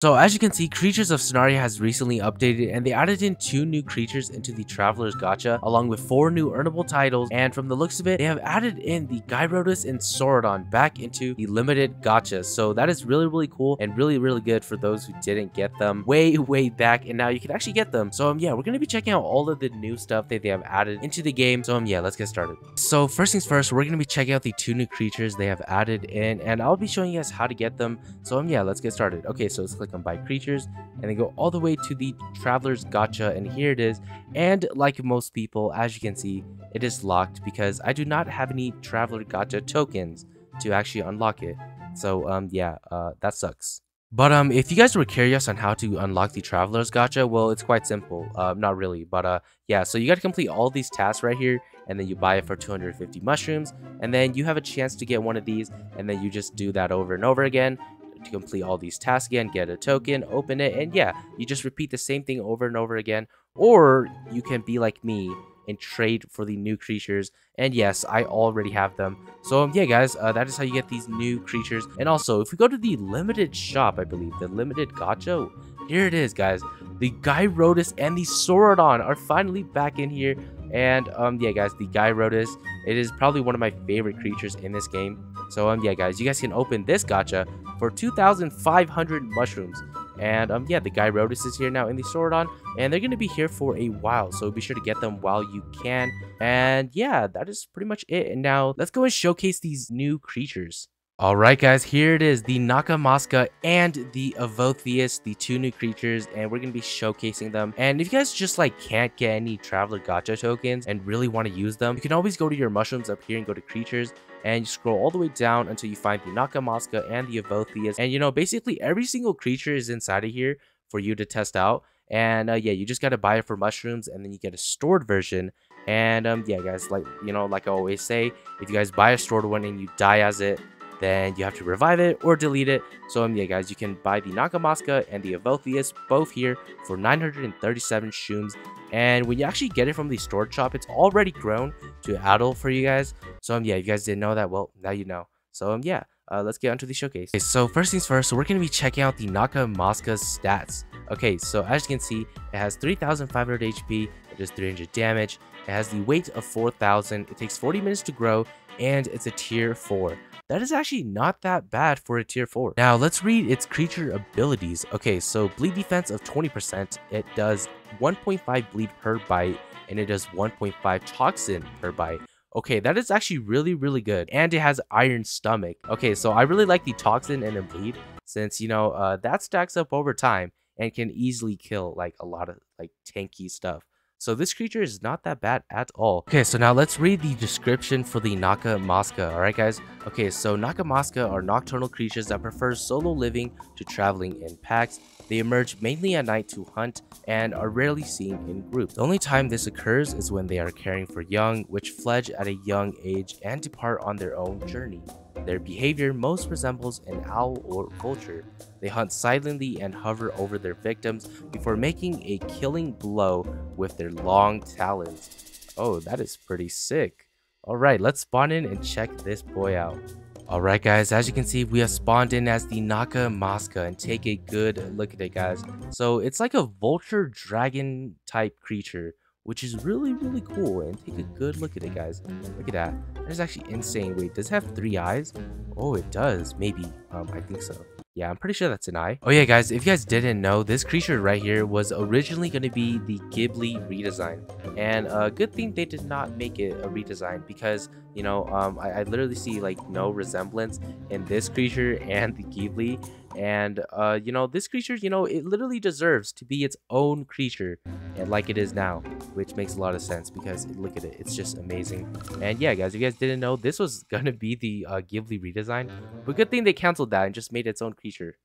So as you can see, Creatures of Sonaria has recently updated and they added in 2 new creatures into the Traveler's Gacha along with 4 new earnable titles, and from the looks of it, they have added in the Gyrodus and Sorodon back into the limited gachas. So that is really cool and really good for those who didn't get them way back, and now you can actually get them. So yeah, we're going to be checking out all of the new stuff that they have added into the game. So yeah, let's get started. So first things first, we're going to be checking out the 2 new creatures they have added in, and I'll be showing you guys how to get them. So yeah, let's get started. Okay, so let's click on buy creatures and then go all the way to the Traveler's Gacha, and here it is. And like most people, as you can see, it is locked because I do not have any Traveler Gacha tokens to actually unlock it. So yeah, that sucks. But if you guys were curious on how to unlock the Traveler's Gacha, well, it's quite simple. Not really, but yeah, so you got to complete all these tasks right here, and then you buy it for 250 mushrooms, and then you have a chance to get one of these, and then you just do that over and over again to complete all these tasks again, get a token, open it, and yeah, you just repeat the same thing over and over again. Or you can be like me and trade for the new creatures, and yes, I already have them. So yeah guys, that is how you get these new creatures. And also, if we go to the limited shop, I believe the limited gacha, here it is guys, the Gyrodus and the Sorodon are finally back in here. And yeah guys, the Gyrodus, it is probably one of my favorite creatures in this game. So yeah guys, you guys can open this gacha for 2,500 mushrooms. And yeah, the Gyrodus is here now in the Sorodon, and they're going to be here for a while, so be sure to get them while you can. And yeah, that is pretty much it. And now let's go and showcase these new creatures. Alright guys, here it is, the Nakamaska and the Avothius, the 2 new creatures, and we're going to be showcasing them. And if you guys just like can't get any Traveler Gacha tokens and really want to use them, you can always go to your mushrooms up here and go to creatures, and you scroll all the way down until you find the Nakamaska and the Avothius. And you know, basically every single creature is inside of here for you to test out. And yeah, you just got to buy it for mushrooms, and then you get a stored version. And yeah guys, like you know, like I always say, if you guys buy a stored one and you die as it, then you have to revive it or delete it. So yeah guys, you can buy the Nakamaska and the Avothius both here for 937 shrooms, and when you actually get it from the storage shop, it's already grown to adult for you guys. So yeah, if you guys didn't know that, well, now you know. So yeah, let's get onto the showcase. Okay, so first things first, so we're going to be checking out the Nakamaska's stats. Okay, so as you can see, it has 3,500 HP, it does 300 damage, it has the weight of 4,000, it takes 40 minutes to grow, and it's a tier 4. That is actually not that bad for a tier 4. Now let's read its creature abilities. Okay, so bleed defense of 20%, it does 1.5 bleed per bite, and it does 1.5 toxin per bite. Okay, that is actually really good, and it has iron stomach. Okay, so I really like the toxin and the bleed, since you know, that stacks up over time and can easily kill like a lot of like tanky stuff. So this creature is not that bad at all. Okay, so now let's read the description for the Nakamaska. Alright guys, okay, so Nakamaska are nocturnal creatures that prefer solo living to traveling in packs. They emerge mainly at night to hunt and are rarely seen in groups. The only time this occurs is when they are caring for young, which fledge at a young age and depart on their own journey. Their behavior most resembles an owl or vulture. They hunt silently and hover over their victims before making a killing blow with their long talons. Oh, that is pretty sick. Alright, let's spawn in and check this boy out. Alright guys, as you can see, we have spawned in as the Nakamaska, and take a good look at it guys. So it's like a vulture dragon type creature, which is really cool, and take a good look at it guys. Look at that, that is actually insane. Wait, does it have 3 eyes? Oh, it does, maybe. I think so. Yeah, I'm pretty sure that's an eye. Oh yeah guys, if you guys didn't know, this creature right here was originally going to be the Ghibli redesign, and good thing they did not make it a redesign, because you know, I literally see like no resemblance in this creature and the Ghibli. And you know, this creature, you know, it literally deserves to be its own creature, and like it is now, which makes a lot of sense, because look at it, it's just amazing. And yeah guys, if you guys didn't know, this was gonna be the Ghibli redesign, but good thing they canceled that and just made its own creature.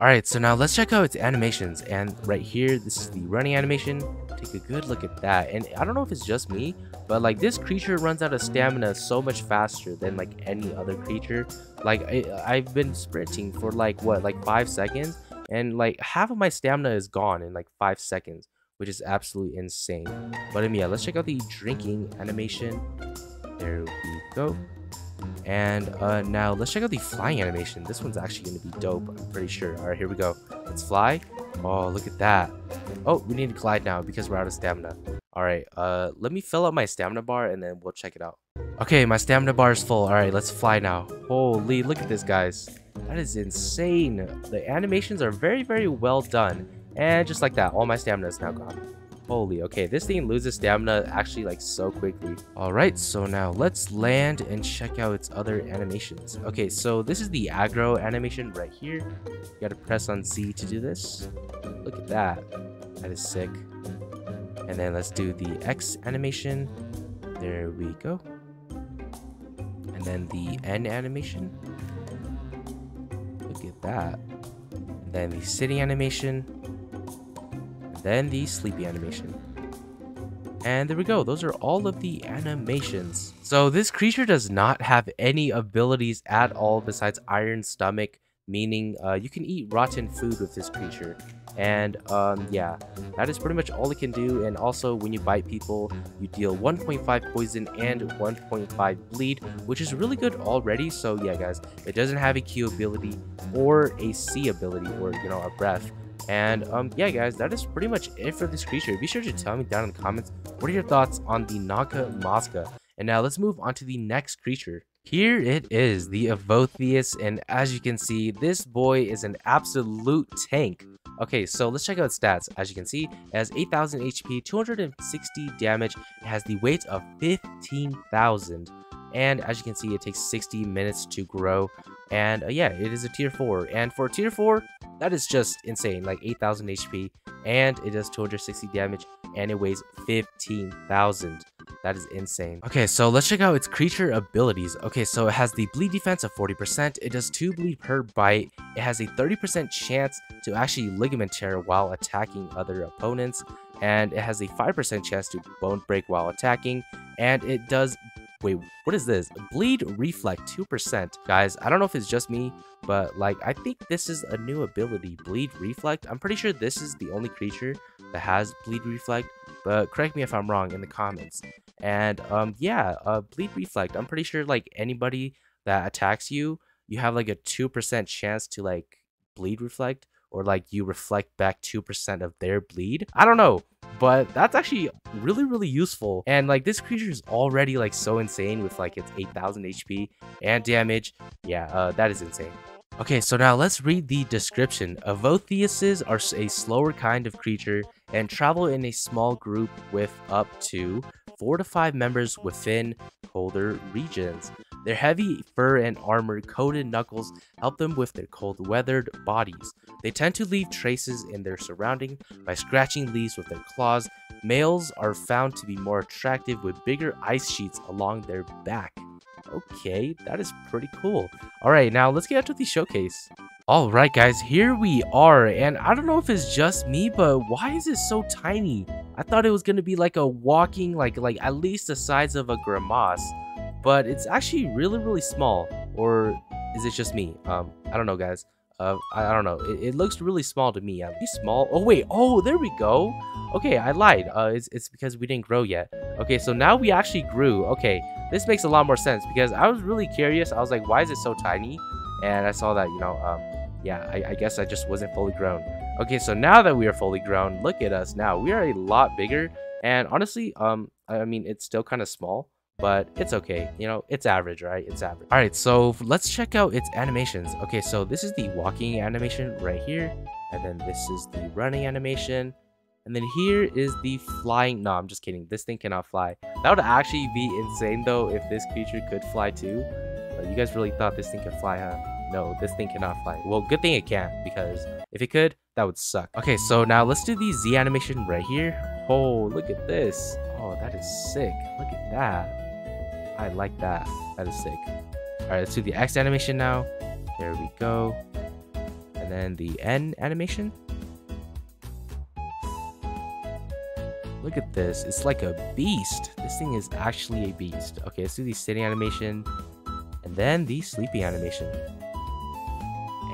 Alright, so now let's check out its animations, and right here, this is the running animation. Take a good look at that. And I don't know if it's just me, but like this creature runs out of stamina so much faster than like any other creature. Like I've been sprinting for like what, like 5 seconds, and like half of my stamina is gone in like 5 seconds, which is absolutely insane. But yeah, let's check out the drinking animation. There we go. And now let's check out the flying animation. This one's actually going to be dope, I'm pretty sure. All right, here we go. Let's fly. Oh, look at that. Oh, we need to glide now because we're out of stamina. All right, let me fill up my stamina bar and then we'll check it out. Okay, my stamina bar is full. All right, let's fly now. Holy, look at this, guys. That is insane. The animations are very, very well done. And just like that, all my stamina is now gone. Holy, okay, this thing loses stamina actually like so quickly. All right, so now let's land and check out its other animations. Okay, so this is the aggro animation right here. You gotta press on Z to do this. Look at that. That is sick. And then let's do the X animation. There we go. And then the N animation. Look at that. And then the sitting animation. Then the sleepy animation. And there we go, those are all of the animations. So this creature does not have any abilities at all besides Iron Stomach, meaning you can eat rotten food with this creature. And yeah, that is pretty much all it can do. And also when you bite people, you deal 1.5 poison and 1.5 bleed, which is really good already. So yeah guys, it doesn't have a Q ability or a C ability or, you know, a breath. And yeah guys, that is pretty much it for this creature. Be sure to tell me down in the comments what are your thoughts on the Nakamaska. And now let's move on to the next creature. Here it is, the Avothius, and as you can see, this boy is an absolute tank. Okay, so let's check out stats. As you can see, it has 8,000 HP, 260 damage, it has the weight of 15,000. And as you can see, it takes 60 minutes to grow. And yeah, it is a tier 4. And for tier 4, that is just insane. Like 8,000 HP, and it does 260 damage, and it weighs 15,000. That is insane. Okay, so let's check out its creature abilities. Okay, so it has the bleed defense of 40%. It does 2 bleed per bite. It has a 30% chance to actually ligament tear while attacking other opponents. And it has a 5% chance to bone break while attacking. And it does... Wait, what is this? Bleed reflect 2%. Guys, I don't know if it's just me, but like I think this is a new ability, bleed reflect. I'm pretty sure this is the only creature that has bleed reflect, but correct me if I'm wrong in the comments. And yeah, bleed reflect. I'm pretty sure like anybody that attacks you, you have like a 2% chance to like bleed reflect, or like you reflect back 2% of their bleed. I don't know, but that's actually really, really useful. And like this creature is already like so insane with like its 8,000 HP and damage. Yeah, that is insane. Okay, so now let's read the description. Avothiuses are a slower kind of creature and travel in a small group with up to 4 to 5 members within colder regions. Their heavy fur and armor-coated knuckles help them with their cold-weathered bodies. They tend to leave traces in their surroundings by scratching leaves with their claws. Males are found to be more attractive with bigger ice sheets along their back. Okay, that is pretty cool. Alright, now let's get out to the showcase. Alright guys, here we are, and I don't know if it's just me, but why is it so tiny? I thought it was going to be like a walking, like at least the size of a grimace. But it's actually really, really small. Or is it just me? I don't know, guys. I don't know. It looks really small to me. It's small. Oh, wait. Oh, there we go. Okay, I lied. It's because we didn't grow yet. Okay, so now we actually grew. Okay, this makes a lot more sense because I was really curious. I was like, why is it so tiny? And I saw that, you know, yeah, I guess I just wasn't fully grown. Okay, so now that we are fully grown, look at us now. We are a lot bigger. And honestly, I mean, it's still kind of small. But it's okay, you know, it's average, right? It's average. All right, so let's check out its animations. Okay, so this is the walking animation right here, and then this is the running animation, and then here is the flying. No, I'm just kidding, this thing cannot fly. That would actually be insane though if this creature could fly too. You guys really thought this thing could fly, huh? No, this thing cannot fly. Well, good thing it can't, because if it could, that would suck. Okay, so now let's do the Z animation right here. Oh, look at this. Oh, that is sick. Look at that. I like that. That is sick. Alright, let's do the X animation now. There we go. And then the N animation. Look at this. It's like a beast. This thing is actually a beast. Okay, let's do the sitting animation. And then the sleepy animation.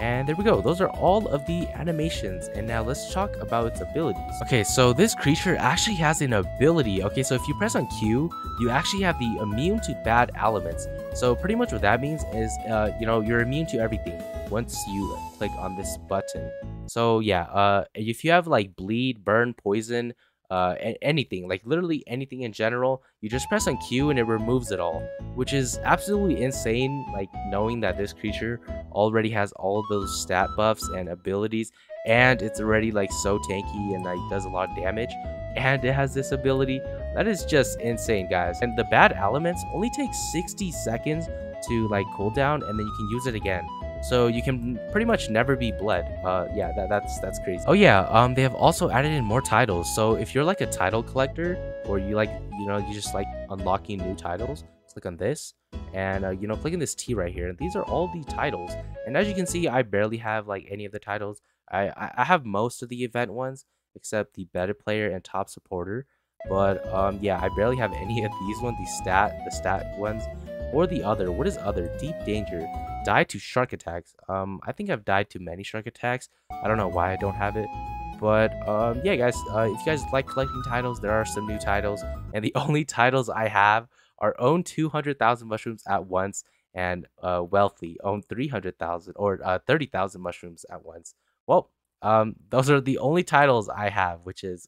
And there we go, those are all of the animations. And now let's talk about its abilities. Okay, so this creature actually has an ability. Okay, so if you press on Q, you actually have the immune to bad elements. So pretty much what that means is, you know, you're immune to everything once you click on this button. So yeah, if you have like bleed, burn, poison, anything, like literally anything in general, you just press on Q and it removes it all, which is absolutely insane. Like knowing that this creature already has all of those stat buffs and abilities, and it's already like so tanky and like does a lot of damage, and it has this ability. That is just insane, guys. And the bad elements only take 60 seconds to like cooldown, and then you can use it again. So you can pretty much never be bled. Yeah, that's crazy. Oh yeah, they have also added in more titles. So if you're like a title collector, or you like, you know, you just like unlocking new titles, click on this, and you know, click on this T right here. And these are all the titles. And as you can see, I barely have like any of the titles. I have most of the event ones, except the better player and top supporter. But yeah, I barely have any of these ones, the stat ones, or the other. What is other? Deep danger. Die to shark attacks. I think I've died to many shark attacks. I don't know why I don't have it, but yeah guys, if you guys like collecting titles, there are some new titles, and the only titles I have are own 200,000 mushrooms at once, and wealthy, own 300,000 or 30,000 mushrooms at once. Well, those are the only titles I have, which is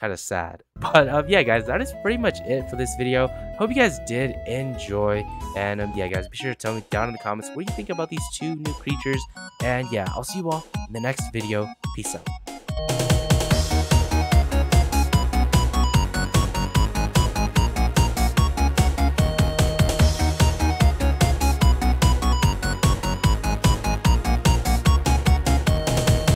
kind of sad, but yeah guys, that is pretty much it for this video. Hope you guys did enjoy, and yeah guys, be sure to tell me down in the comments what you think about these two new creatures, and yeah, I'll see you all in the next video. Peace out.